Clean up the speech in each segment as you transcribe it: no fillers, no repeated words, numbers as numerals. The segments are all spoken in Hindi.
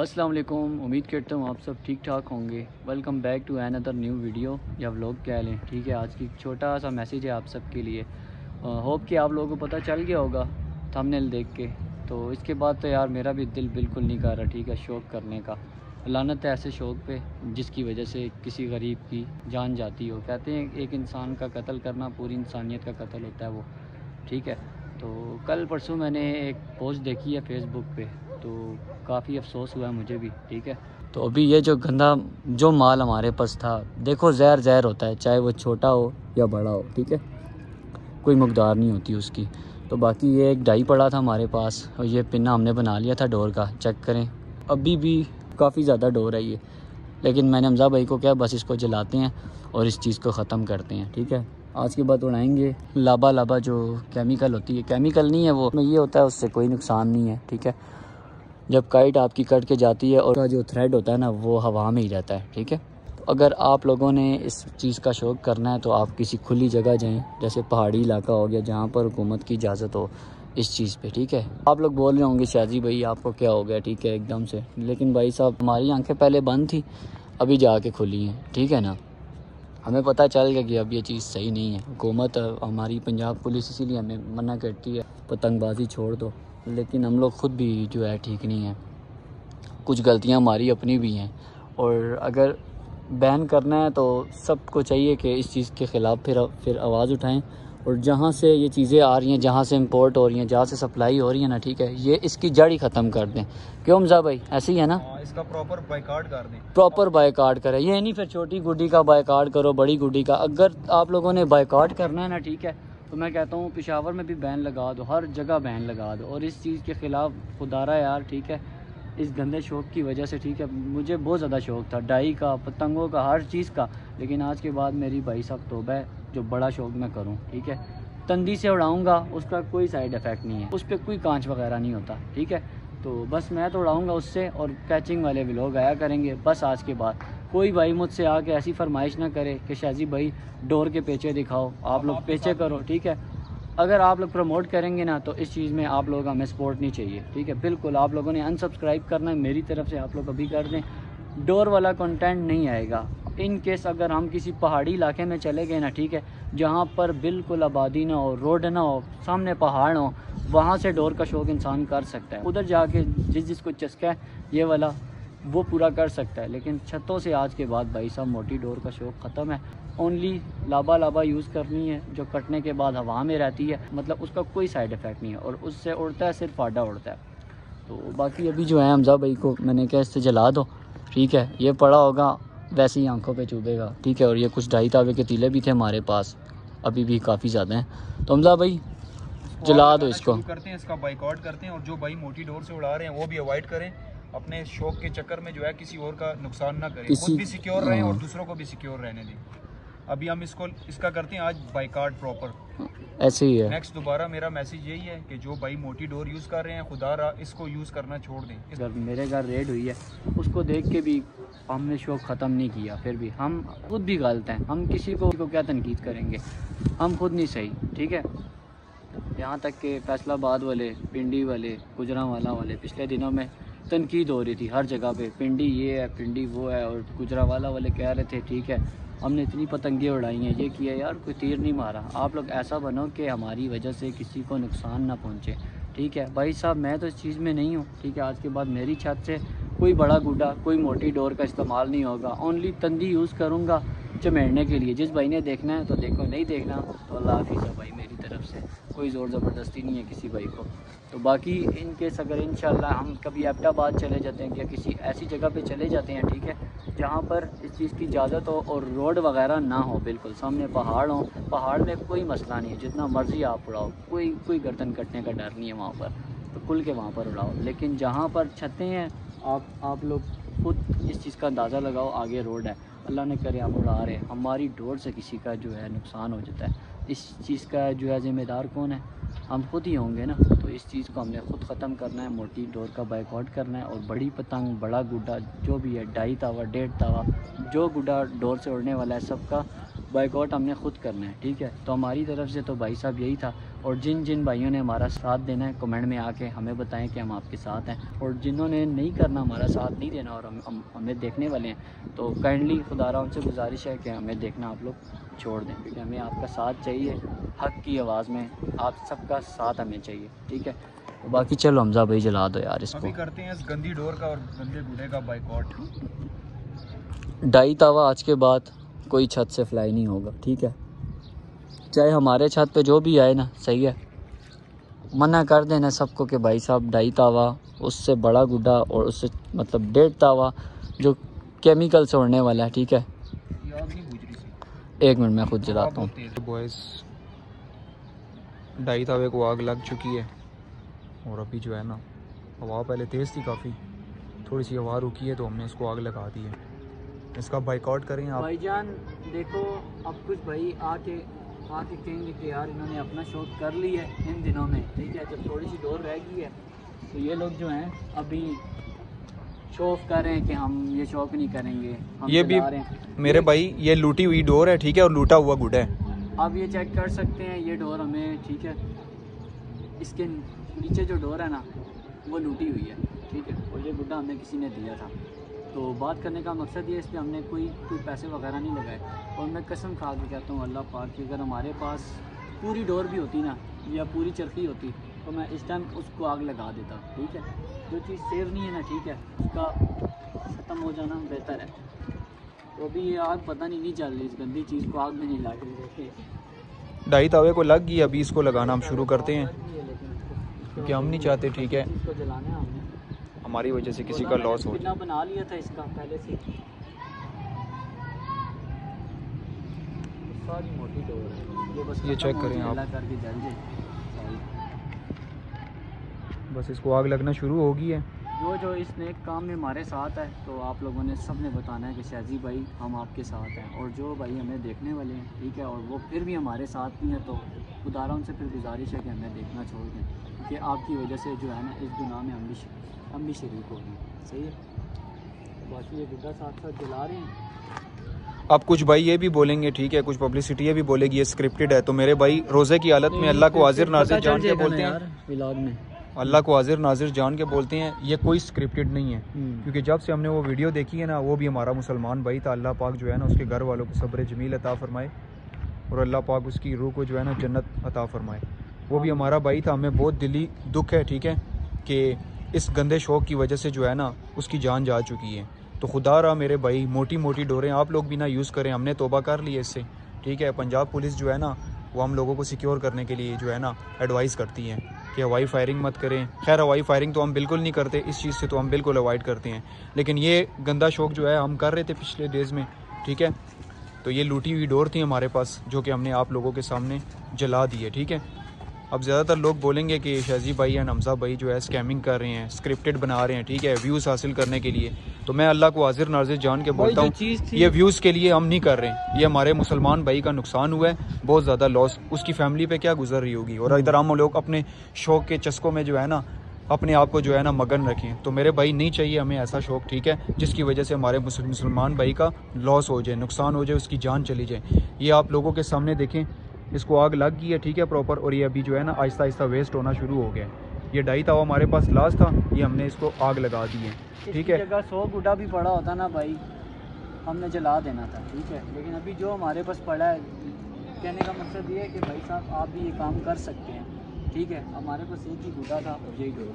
अस्सलाम वालेकुम, उम्मीद करता हूँ आप सब ठीक ठाक होंगे। Welcome back to N other new video या व्लॉग कह लें, ठीक है। आज की छोटा सा मैसेज है आप सब के लिए, होप कि आप लोगों को पता चल गया होगा थंबनेल देख के। तो इसके बाद तो यार मेरा भी दिल बिल्कुल नहीं कर रहा, ठीक है, शौक़ करने का। लानत है ऐसे शौक़ पे जिसकी वजह से किसी गरीब की जान जाती हो। कहते हैं एक इंसान का कत्ल करना पूरी इंसानियत का कत्ल होता है वो, ठीक है। तो कल परसों मैंने एक पोस्ट देखी है फेसबुक पे, तो काफ़ी अफसोस हुआ है मुझे भी, ठीक है। तो अभी ये जो गंदा जो माल हमारे पास था, देखो ज़हर ज़हर होता है, चाहे वो छोटा हो या बड़ा हो, ठीक है, कोई मकदार नहीं होती उसकी। तो बाकी ये एक डाई पड़ा था हमारे पास और ये पिन्ना हमने बना लिया था डोर का, चेक करें अभी भी काफ़ी ज़्यादा डोर है ये। लेकिन मैंने हमजा भाई को क्या, बस इसको जलाते हैं और इस चीज़ को ख़त्म करते हैं, ठीक है। आज के बाद उड़ाएंगे लाबा लाबा जो केमिकल होती है, केमिकल नहीं है वो, में ये होता है उससे कोई नुकसान नहीं है, ठीक है। जब काइट आपकी कट के जाती है और जो थ्रेड होता है ना वो हवा में ही रहता है, ठीक है। तो अगर आप लोगों ने इस चीज़ का शौक़ करना है तो आप किसी खुली जगह जाएँ, जैसे पहाड़ी इलाका हो गया जहाँ पर हुकूमत की इजाज़त हो इस चीज़ पे, ठीक है। आप लोग बोल रहे होंगे शाजी भाई आपको क्या हो गया, ठीक है, एकदम से। लेकिन भाई साहब हमारी आंखें पहले बंद थी, अभी जाके खुली हैं, ठीक है ना। हमें पता चल गया कि अब ये चीज़ सही नहीं है। हुकूमत हमारी पंजाब पुलिस इसीलिए हमें मना करती है पतंगबाजी छोड़ दो, लेकिन हम लोग ख़ुद भी जो है ठीक नहीं है। कुछ गलतियाँ हमारी अपनी भी हैं और अगर बैन करना है तो सबको चाहिए कि इस चीज़ के ख़िलाफ़ फिर आवाज़ उठाएँ। और जहाँ से ये चीज़ें आ रही हैं, जहाँ से इंपोर्ट हो रही हैं, जहाँ से सप्लाई हो रही है ना, ठीक है, ये इसकी जड़ ही ख़त्म कर दें। क्यों हमजा भाई, ऐसे ही है ना, इसका प्रॉपर बायकाट कर दें, प्रॉपर बायकाट करें। ये नहीं फिर छोटी गुड्डी का बायकाट करो, बड़ी गुड्डी का। अगर आप लोगों ने बायकाट करना है ना, ठीक है, तो मैं कहता हूँ पेशावर में भी बैन लगा दो, हर जगह बैन लगा दो और इस चीज़ के ख़िलाफ़ खुदारा यार, ठीक है, इस गंदे शौक़ की वजह से, ठीक है। मुझे बहुत ज़्यादा शौक़ था डाई का, पतंगों का, हर चीज़ का, लेकिन आज के बाद मेरी भाई साहब तौबा है जो बड़ा शौक़ मैं करूँ, ठीक है। तंदी से उड़ाऊँगा, उसका कोई साइड इफ़ेक्ट नहीं है, उस पर कोई कांच वगैरह नहीं होता, ठीक है। तो बस मैं तो उड़ाऊँगा उससे और कैचिंग वाले व्लॉग आया करेंगे बस। आज के बाद कोई भाई मुझसे आके ऐसी फरमाइश ना करे कि शाजी भाई डोर के पेचे दिखाओ, आप लोग पेचे करो, ठीक है। अगर आप लोग प्रमोट करेंगे ना तो इस चीज़ में आप लोग हमें सपोर्ट नहीं चाहिए, ठीक है, बिल्कुल। आप लोगों ने अनसब्सक्राइब करना है मेरी तरफ से, आप लोग अभी कर दें। डोर वाला कंटेंट नहीं आएगा। इन केस अगर हम किसी पहाड़ी इलाके में चले गए ना, ठीक है, जहाँ पर बिल्कुल आबादी ना हो, रोड ना हो, सामने पहाड़ हो, वहाँ से डोर का शौक़ इंसान कर सकता है। उधर जाके जिस जिसको चस्का है ये वाला वो पूरा कर सकता है, लेकिन छतों से आज के बाद भाई साहब मोटी डोर का शौक़ ख़त्म है। ओनली लाबा लाबा यूज़ करनी है जो कटने के बाद हवा में रहती है, मतलब उसका कोई साइड इफ़ेक्ट नहीं है और उससे उड़ता है सिर्फ आडा उड़ता है। तो बाकी अभी जो है हमजा भाई को मैंने कहा इससे जला दो, ठीक है, ये पड़ा होगा वैसे ही आंखों पे चुभेगा, ठीक है। और ये कुछ ढाई तावे के तीले भी थे हमारे पास, अभी भी काफ़ी ज़्यादा हैं। तो हमजा भाई जला दो इसको, करते हैं इसका बाइकआउट करते हैं। और जो भाई मोटी डोर से उड़ा रहे हैं वो भी अवॉइड करें, अपने शौक के चक्कर में जो है किसी और का नुकसान ना करें, खुद भी सिक्योर रहें और दूसरों को भी सिक्योर रहने दें। अभी हम इसको इसका करते हैं आज बायकाट प्रॉपर, ऐसे ही है। नेक्स्ट दोबारा मेरा मैसेज यही है कि जो भाई मोटी डोर यूज़ कर रहे हैं खुदा रहा इसको यूज़ करना छोड़ दें। मेरे घर रेड हुई है, उसको देख के भी हमने शौक़ ख़त्म नहीं किया, फिर भी हम खुद भी गलत हैं। हम किसी को क्या तनकीद करेंगे, हम खुद नहीं सही, ठीक है। यहाँ तक कि फैसलाबाद वाले, पिंडी वाले, गुजरांवाला वाले, पिछले दिनों में तनकीद हो रही थी हर जगह पे, पिंडी ये है, पिंडी वो है, और गुजरांवाला वाले कह रहे थे, ठीक है, हमने इतनी पतंगे उड़ाई हैं, ये किया, यार कोई तीर नहीं मारा। आप लोग ऐसा बनो कि हमारी वजह से किसी को नुकसान ना पहुंचे, ठीक है। भाई साहब मैं तो इस चीज़ में नहीं हूँ, ठीक है। आज के बाद मेरी छत से कोई बड़ा गुड्डा, कोई मोटी डोर का इस्तेमाल नहीं होगा। ओनली तंदी यूज़ करूँगा चमेड़ने के लिए। जिस भाई ने देखना है तो देखो, नहीं देखना तो अल्लाह हाफिज़ है भाई, मेरी तरफ से कोई ज़ोर ज़बरदस्ती नहीं है किसी भाई को। तो बाकी इन केस अगर इंशाल्लाह हम कभी एबटाबाद चले जाते हैं या किसी ऐसी जगह पे चले जाते हैं, ठीक है, जहाँ पर इस चीज़ की इजाज़त हो और रोड वगैरह ना हो, बिल्कुल सामने पहाड़ हो, पहाड़ में कोई मसला नहीं है, जितना मर्ज़ी आप उड़ाओ, कोई गर्दन कटने का डर नहीं है वहाँ पर, तो खुल के वहाँ पर उड़ाओ। लेकिन जहाँ पर छतें हैं आप लोग खुद इस चीज़ का अंदाज़ा लगाओ, आगे रोड है, अल्लाह ने करे आप उड़ा रहे, हमारी डोर से किसी का जो है नुकसान हो जाता है, इस चीज़ का जो है ज़िम्मेदार कौन है, हम खुद ही होंगे ना। तो इस चीज़ को हमने खुद ख़त्म करना है, मोटी डोर का बायकॉट करना है और बड़ी पतंग, बड़ा गुड्डा जो भी है, ढाई तावा, डेढ़ तावा, जो गुड्डा डोर से उड़ने वाला है सबका बाइकआउट हमने खुद करना है, ठीक है। तो हमारी तरफ से तो भाई साहब यही था, और जिन जिन भाइयों ने हमारा साथ देना है कमेंट में आके हमें बताएं कि हम आपके साथ हैं, और जिन्होंने नहीं करना, हमारा साथ नहीं देना और हमें देखने वाले हैं, तो काइंडली खुदारा उनसे गुजारिश है कि हमें देखना आप लोग छोड़ दें, क्योंकि हमें आपका साथ चाहिए, हक़ की आवाज़ में आप सबका साथ हमें चाहिए, ठीक है। तो बाकी चलो हमजा भाई जला दो यार इसको, अभी करते हैं इस गंदी डोर का और गंदे बूढ़े का बाइकआउट। डाई तावा आज के बाद कोई छत से फ्लाई नहीं होगा, ठीक है, चाहे हमारे छत पे जो भी आए ना, सही है, मना कर देना सबको कि भाई साहब ढाई तावा, उससे बड़ा गुड्डा और उससे मतलब 1.5 तावा जो केमिकल से उड़ने वाला है, ठीक है। एक मिनट मैं खुद जलाता हूँ। बॉयज़ ढाई तावे को आग लग चुकी है, और अभी जो है ना हवा पहले तेज़ थी काफ़ी, थोड़ी सी हवा रुकी है तो हमने इसको आग लगा दी है। इसका बाइकआउट करें आप भाईजान। देखो अब कुछ भाई आके कहेंगे कि यार इन्होंने अपना शौक कर लिया है इन दिनों में, ठीक है, जब थोड़ी सी डोर रह गई है तो ये लोग जो हैं अभी शौक कर रहे हैं कि हम ये शौक नहीं करेंगे, हम ये भी मेरे भाई ये लूटी हुई डोर है, ठीक है, और लूटा हुआ गुड है। आप ये चेक कर सकते हैं ये डोर हमें, ठीक है, इसके नीचे जो डोर है ना वो लूटी हुई है, ठीक है, और ये गुड्डा हमें किसी ने दिया था। तो बात करने का मकसद ये, इस पर हमने कोई पैसे वगैरह नहीं लगाए, और मैं कसम खा के कहता हूँ अल्लाह पाक की, अगर हमारे पास पूरी डोर भी होती ना या पूरी चरखी होती तो मैं इस टाइम उसको आग लगा देता, ठीक है, जो चीज़ सेव नहीं है ना, ठीक है, उसका ख़त्म हो जाना बेहतर है। तो अभी ये आग पता नहीं चल रही, इस गंदी चीज़ को आग में नहीं ला के ढाई तावे को लग गई, अभी इसको लगाना हम शुरू करते हैं क्योंकि हम नहीं चाहते, ठीक है, इसको जलाना है, हमारी वजह से किसी का लॉस हो। कितना बना लिया था इसका पहले से, सारी मोटी डोर है ये, बस ये चेक करें आप, बस इसको आग लगना शुरू हो गई है। जो जो इस नेक काम में हमारे साथ है तो आप लोगों ने सब ने बताना है कि शाजी भाई हम आपके साथ हैं, और जो भाई हमें देखने वाले हैं, ठीक है, और वो फिर भी हमारे साथ नहीं है तो खुदारा उनसे फिर गुजारिश है कि हमें देखना छोड़ दें, क्योंकि आपकी वजह से जो है ना इस गुनाह में हम भी शरीक हो गए, सही है। बाकी ये गुड्डा साथ साथ जला रहे हैं। अब कुछ भाई ये भी बोलेंगे, ठीक है, कुछ पब्लिसिटी ये भी बोलेगी ये स्क्रिप्टेड है, तो मेरे भाई रोज़े की हालत में अल्लाह को हाजिर नाजिर जान के बोलते हैं, अल्लाह को हाजिर नाजिर जान के बोलते हैं, ये कोई स्क्रिप्टेड नहीं है, क्योंकि जब से हमने वो वीडियो देखी है ना, वो भी हमारा मुसलमान भाई था, अल्लाह पाक जो है ना उसके घर वालों को सब्र जमील अता फरमाए, और अल्लाह पाक उसकी रूह को जो है ना जन्नत अता फरमाए। वो भी हमारा भाई था, हमें बहुत दिली दुख है, ठीक है, कि इस गंदे शौक़ की वजह से जो है ना उसकी जान जा चुकी है। तो खुदा रहा मेरे भाई, मोटी मोटी डोरें आप लोग भी ना यूज़ करें, हमने तोबा कर ली है इससे, ठीक है। पंजाब पुलिस जो है ना वो हम लोगों को सिक्योर करने के लिए जो है ना एडवाइस करती है कि हवाई फायरिंग मत करें। खैर हवाई फायरिंग तो हम बिल्कुल नहीं करते, इस चीज़ से तो हम बिल्कुल अवॉइड करते हैं, लेकिन ये गंदा शौक़ जो है हम कर रहे थे पिछले डेज़ में, ठीक है। तो ये लूटी हुई डोर थी हमारे पास, जो कि हमने आप लोगों के सामने जला दी है, ठीक है। अब ज़्यादातर लोग बोलेंगे कि शाजी भाई एंड हमज़ा भाई जो है स्कैमिंग कर रहे हैं, स्क्रिप्टेड बना रहे हैं, ठीक है, व्यूज़ हासिल करने के लिए। तो मैं अल्लाह को हाजिर नाजिर जान के बोलता हूँ ये व्यूज़ के लिए हम नहीं कर रहे हैं, ये हमारे मुसलमान भाई का नुकसान हुआ है, बहुत ज़्यादा लॉस, उसकी फैमिली पे क्या गुजर रही होगी, और इधर हम लोग अपने शौक़ के चस्कों में जो है ना अपने आप को जो है ना मगन रखें। तो मेरे भाई नहीं चाहिए हमें ऐसा शौक़, ठीक है, जिसकी वजह से हमारे मुसलमान भाई का लॉस हो जाए, नुकसान हो जाए, उसकी जान चली जाए। ये आप लोगों के सामने देखें, इसको आग लग गई है, ठीक है, प्रॉपर, और ये अभी जो है ना आहिस्ता आहिस्ता वेस्ट होना शुरू हो गया है। ये ढाई तावा हमारे पास लास्ट था, ये हमने इसको आग लगा दी है, ठीक है। अगर 100 गुड्डा भी पड़ा होता ना भाई हमने जला देना था, ठीक है, लेकिन अभी जो हमारे पास पड़ा है, कहने का मकसद ये है कि भाई साहब आप भी ये काम कर सकते हैं, ठीक है। हमारे पास एक ही गुड्डा था, यही डोर,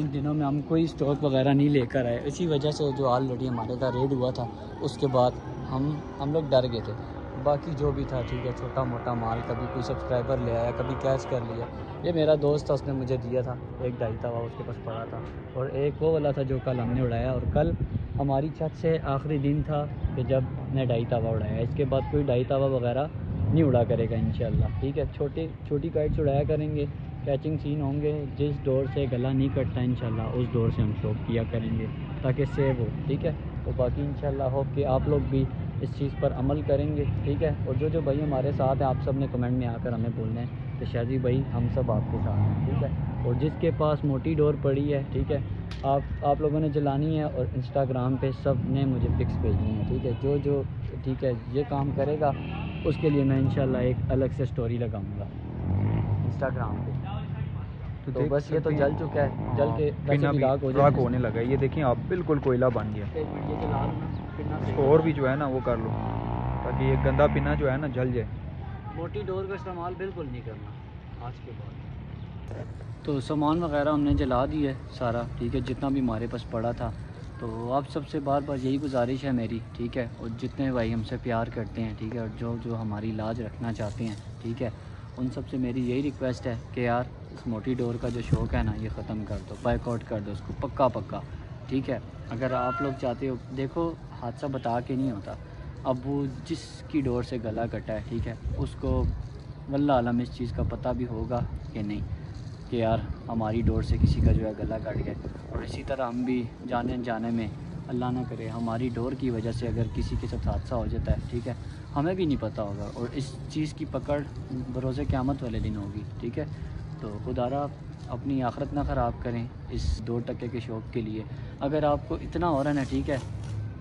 इन दिनों में हम कोई स्टॉक वगैरह नहीं लेकर आए, इसी वजह से जो ऑलरेडी हमारे का रेड हुआ था उसके बाद हम लोग डर गए थे। बाकी जो भी था, ठीक है, छोटा मोटा माल, कभी कोई सब्सक्राइबर ले आया, कभी कैश कर लिया। ये मेरा दोस्त था, उसने मुझे दिया था, एक ढाई तवा उसके पास पड़ा था, और एक वो वाला था जो कल हमने उड़ाया, और कल हमारी छत से आखिरी दिन था कि जब हमने ढाई तवा उड़ाया। इसके बाद कोई ढाई तवा वगैरह नहीं उड़ा करेगा इंशाल्लाह, ठीक है। छोटी छोटी काइट्स उड़ाया करेंगे, कैचिंग सीन होंगे, जिस डोर से गला नहीं कटता इंशाल्लाह उस डोर से हम शॉप किया करेंगे ताकि सेव हो, ठीक है। तो बाकी इंशाल्लाह हो कि आप लोग भी इस चीज़ पर अमल करेंगे, ठीक है। और जो जो भाई हमारे साथ हैं, आप सब ने कमेंट में आकर हमें बोलना है कि शाजी भाई हम सब आपके साथ हैं, ठीक है। और जिसके पास मोटी डोर पड़ी है, ठीक है, आप लोगों ने जलानी है और इंस्टाग्राम पे सब ने मुझे पिक्स भेजनी है, ठीक है। जो ठीक है ये काम करेगा उसके लिए मैं इंशाल्लाह एक अलग से स्टोरी लगाऊंगा इंस्टाग्राम पे। तो बस ये तो जल चुका है, जल के राख होने लगा है। ये देखें आप, बिल्कुल कोयला बन गया। और भी जो है ना वो कर लो ताकि ये गंदा पिना जो है ना जल जाए। मोटी डोर का इस्तेमाल बिल्कुल नहीं करना आज के बाद। तो सामान वगैरह हमने जला दिया है सारा, ठीक है, जितना भी हमारे पास पड़ा था। तो आप सबसे बार बार यही गुजारिश है मेरी, ठीक है, और जितने भाई हमसे प्यार करते हैं, ठीक है, और जो जो हमारी लाज रखना चाहते हैं, ठीक है, उन सब से मेरी यही रिक्वेस्ट है कि यार इस मोटी डोर का जो शौक़ है ना ये ख़त्म कर दो, बाइकआउट कर दो उसको, पक्का, ठीक है। अगर आप लोग चाहते हो, देखो हादसा बता के नहीं होता। अब वो जिसकी डोर से गला कटा है, ठीक है, उसको वल्लाह आलम इस चीज़ का पता भी होगा कि नहीं कि यार हमारी डोर से किसी का जो है गला कट गया। और इसी तरह हम भी जाने अनजाने में, अल्लाह ना करे, हमारी डोर की वजह से अगर किसी के साथ हादसा हो जाता है, ठीक है, हमें भी नहीं पता होगा। और इस चीज़ की पकड़ बरोज़ क़यामत वाले दिन होगी, ठीक है। तो खुदारा अपनी आखिरत ना ख़राब करें इस 2 टके के शौक़ के लिए। अगर आपको इतना हो रहा है ना, ठीक है,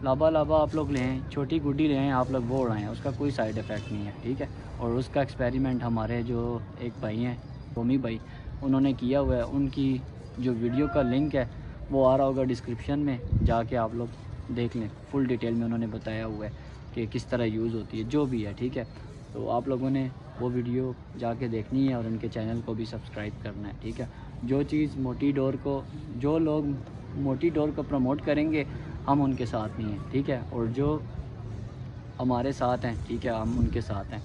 लाबा आप लोग लें, छोटी गुड्डी लें, आप लोग वो उड़ाएँ, उसका कोई साइड इफ़ेक्ट नहीं है, ठीक है। और उसका एक्सपेरिमेंट हमारे जो एक भाई हैं रोमी भाई, उन्होंने किया हुआ है। उनकी जो वीडियो का लिंक है वो आ रहा होगा डिस्क्रिप्शन में, जाके आप लोग देख लें। फुल डिटेल में उन्होंने बताया हुआ है कि किस तरह यूज़ होती है, जो भी है, ठीक है। तो आप लोगों ने वो वीडियो जाके देखनी है और उनके चैनल को भी सब्सक्राइब करना है, ठीक है। जो चीज़ मोटी डोर को, जो लोग मोटी डोर को प्रमोट करेंगे हम उनके साथ नहीं हैं, ठीक है, और जो हमारे साथ हैं, ठीक है, हम उनके साथ हैं।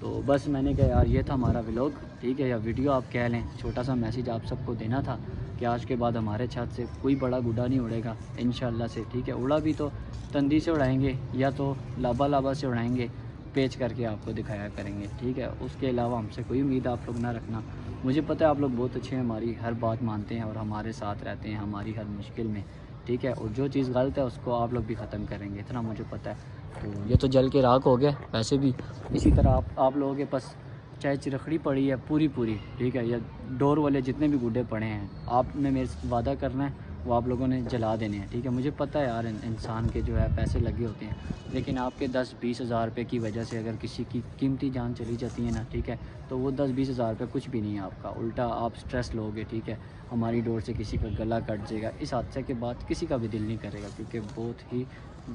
तो बस मैंने कहा यार ये था हमारा व्लॉग, ठीक है, या वीडियो आप कह लें। छोटा सा मैसेज आप सबको देना था कि आज के बाद हमारे छत से कोई बड़ा गुड्डा नहीं उड़ेगा इंशाल्लाह से, ठीक है। उड़ा भी तो तंदी से उड़ाएंगे या तो लाबा से उड़ाएंगे, पेच करके आपको दिखाया करेंगे, ठीक है। उसके अलावा हमसे कोई उम्मीद आप लोग ना रखना। मुझे पता है आप लोग बहुत अच्छे हैं, हमारी हर बात मानते हैं और हमारे साथ रहते हैं हमारी हर मुश्किल में, ठीक है। और जो चीज़ गलत है उसको आप लोग भी ख़त्म करेंगे, इतना मुझे पता है। तो ये तो जल के राख हो गया। वैसे भी इसी तरह आप लोगों के पास चाहे चिरखड़ी पड़ी है पूरी, ठीक है, या डोर वाले जितने भी गुड्डे पड़े हैं, आपने मेरे वादा करना है वो आप लोगों ने जला देने हैं, ठीक है। मुझे पता है यार इंसान के जो है पैसे लगे होते हैं, लेकिन आपके 10-20 हज़ार रुपये की वजह से अगर किसी की कीमती जान चली जाती है ना, ठीक है, तो वो 10-20 हज़ार रुपये कुछ भी नहीं है आपका, उल्टा आप स्ट्रेस लोगे, ठीक है। हमारी डोर से किसी का गला कट जाएगा, इस हादसे के बाद किसी का भी दिल नहीं करेगा, क्योंकि बहुत ही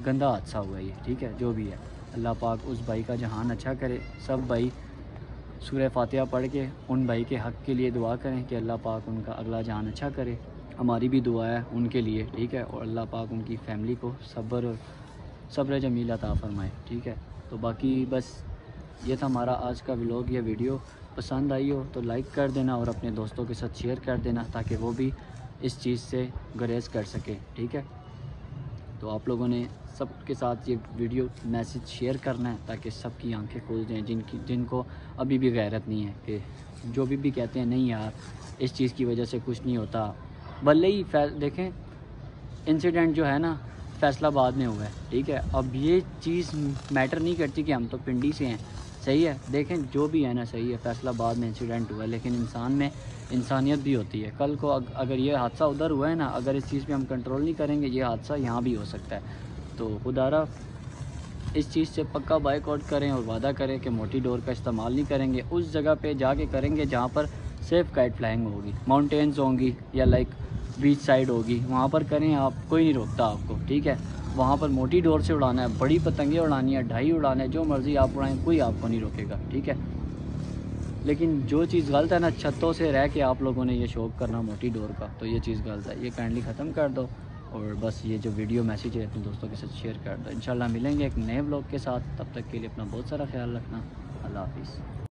गंदा हादसा हुआ ये, ठीक है। जो भी है अल्लाह पाक उस भाई का जहान अच्छा करे। सब भाई सूरह फातिहा पढ़ के उन भाई के हक़ के लिए दुआ करें कि अल्लाह पाक उनका अगला जहान अच्छा करे। हमारी भी दुआ है उनके लिए, ठीक है, और अल्लाह पाक उनकी फ़ैमिली को सब्र और सब्र जमील अता फरमाए, ठीक है। तो बाकी बस ये था हमारा आज का व्लॉग। ये वीडियो पसंद आई हो तो लाइक कर देना और अपने दोस्तों के साथ शेयर कर देना ताकि वो भी इस चीज़ से गुरेज कर सके, ठीक है। तो आप लोगों ने सबके साथ ये वीडियो मैसेज शेयर करना है ताकि सबकी आंखें खुल जाएँ, जिनको अभी भी गैरत नहीं है कि जो भी कहते हैं नहीं यार इस चीज़ की वजह से कुछ नहीं होता। भले ही देखें इंसिडेंट जो है ना फैसलाबाद में हुआ है, ठीक है, अब ये चीज़ मैटर नहीं करती कि हम तो पिंडी से हैं, सही है, देखें जो भी है ना सही है, फैसलाबाद में इंसिडेंट हुआ है, लेकिन इंसान में इंसानियत भी होती है। कल को अगर ये हादसा उधर हुआ है ना, अगर इस चीज़ पे हम कंट्रोल नहीं करेंगे ये हादसा यहाँ भी हो सकता है। तो खुदारा इस चीज़ से पक्का बाइकआउट करें और वादा करें कि मोटी डोर का इस्तेमाल नहीं करेंगे। उस जगह पर जाके करेंगे जहाँ पर सेफ काइट फ्लाइंग होगी, माउंटेन्स होंगी या लाइक बीच साइड होगी, वहाँ पर करें आप, कोई नहीं रोकता आपको, ठीक है। वहाँ पर मोटी डोर से उड़ाना है, बड़ी पतंगे उड़ानी है, ढाई उड़ाना है, जो मर्ज़ी आप उड़ाएं, कोई आपको नहीं रोकेगा, ठीक है। लेकिन जो चीज़ गलत है ना, छतों से रह के आप लोगों ने ये शौक करना मोटी डोर का, तो ये चीज़ गलत है, ये काइंडली ख़त्म कर दो। और बस ये जो वीडियो मैसेज है अपने दोस्तों के साथ शेयर कर दो। इंशाल्लाह मिलेंगे एक नए व्लॉग के साथ, तब तक के लिए अपना बहुत सारा ख्याल रखना। अल्लाह हाफिज़।